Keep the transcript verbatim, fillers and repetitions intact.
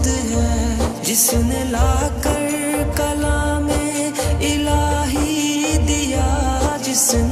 खुद है जिसने लाकर कला में इलाही दिया, जिसने